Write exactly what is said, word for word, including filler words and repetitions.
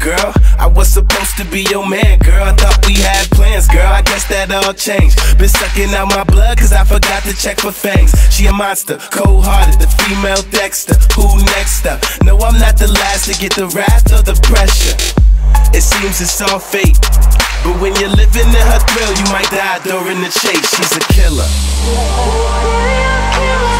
girl. I was supposed to be your man, girl. I thought we had plans, girl. I guess that all changed. Been sucking out my blood cause I forgot to check for fangs. She a monster, cold-hearted, the female Dexter. Who next up? No, I'm not the last to get the wrath or the pressure. It seems it's all fate, but when you're living in her thrill, you might die during the chase. She's a killer. Serial killer.